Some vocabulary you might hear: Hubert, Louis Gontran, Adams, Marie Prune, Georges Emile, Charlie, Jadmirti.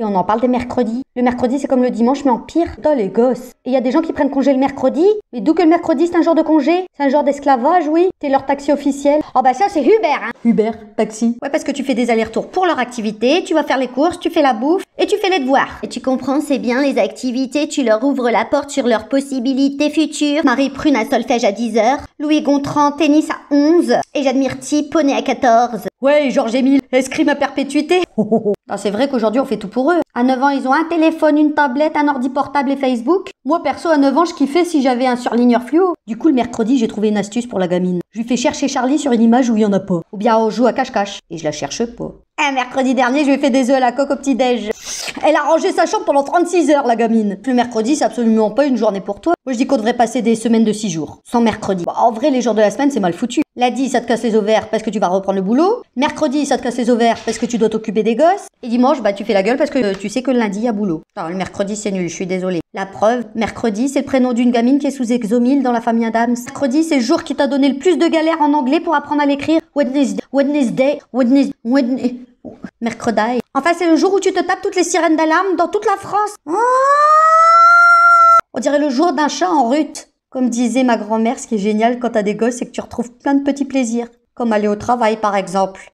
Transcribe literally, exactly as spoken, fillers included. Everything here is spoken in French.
Et on en parle des mercredis. Le mercredi, c'est comme le dimanche, mais en pire. Putain, les gosses. Et il y a des gens qui prennent congé le mercredi. Mais d'où que le mercredi, c'est un jour de congé? C'est un jour d'esclavage, oui. C'est leur taxi officiel. Oh bah ça, c'est Hubert, hein. Hubert, taxi. Ouais, parce que tu fais des allers-retours pour leur activité, tu vas faire les courses, tu fais la bouffe, et tu fais les devoirs. Et tu comprends, c'est bien les activités, tu leur ouvres la porte sur leurs possibilités futures. Marie Prune à solfège à dix heures. Louis Gontran, tennis à onze. Et Jadmirti, poney à quatorze. Ouais, Georges Emile, escrime à perpétuité. C'est vrai qu'aujourd'hui, on fait tout pour eux. À neuf ans, ils ont un téléphone, une tablette, un ordi portable et Facebook. Moi, perso, à neuf ans, je kiffais si j'avais un surligneur fluo. Du coup, le mercredi, j'ai trouvé une astuce pour la gamine. Je lui fais chercher Charlie sur une image où il y en a pas. Ou bien on joue à cache-cache. Et je la cherche pas. Un mercredi dernier, je lui ai fait des œufs à la coque au petit-déj. Elle a rangé sa chambre pendant trente-six heures, la gamine. Le mercredi, c'est absolument pas une journée pour toi. Moi, je dis qu'on devrait passer des semaines de six jours. Sans mercredi. Bah, en vrai, les jours de la semaine, c'est mal foutu. Lundi, ça te casse les ovaires parce que tu vas reprendre le boulot. Mercredi, ça te casse les ovaires parce que tu dois t'occuper des gosses. Et dimanche, bah, tu fais la gueule parce que euh, tu sais que le lundi, il y a boulot. Non, le mercredi, c'est nul, je suis désolée. La preuve, mercredi, c'est le prénom d'une gamine qui est sous exomile dans la famille Adams. Mercredi, c'est le jour qui t'a donné le plus de galères en anglais pour apprendre à l'écrire. Wednesday, Wednesday, Wednesday, Wednesday. Mercredi. Enfin, c'est le jour où tu te tapes toutes les sirènes d'alarme dans toute la France. Oh, on dirait le jour d'un chat en rut. Comme disait ma grand-mère, ce qui est génial quand t'as des gosses, c'est que tu retrouves plein de petits plaisirs. Comme aller au travail, par exemple.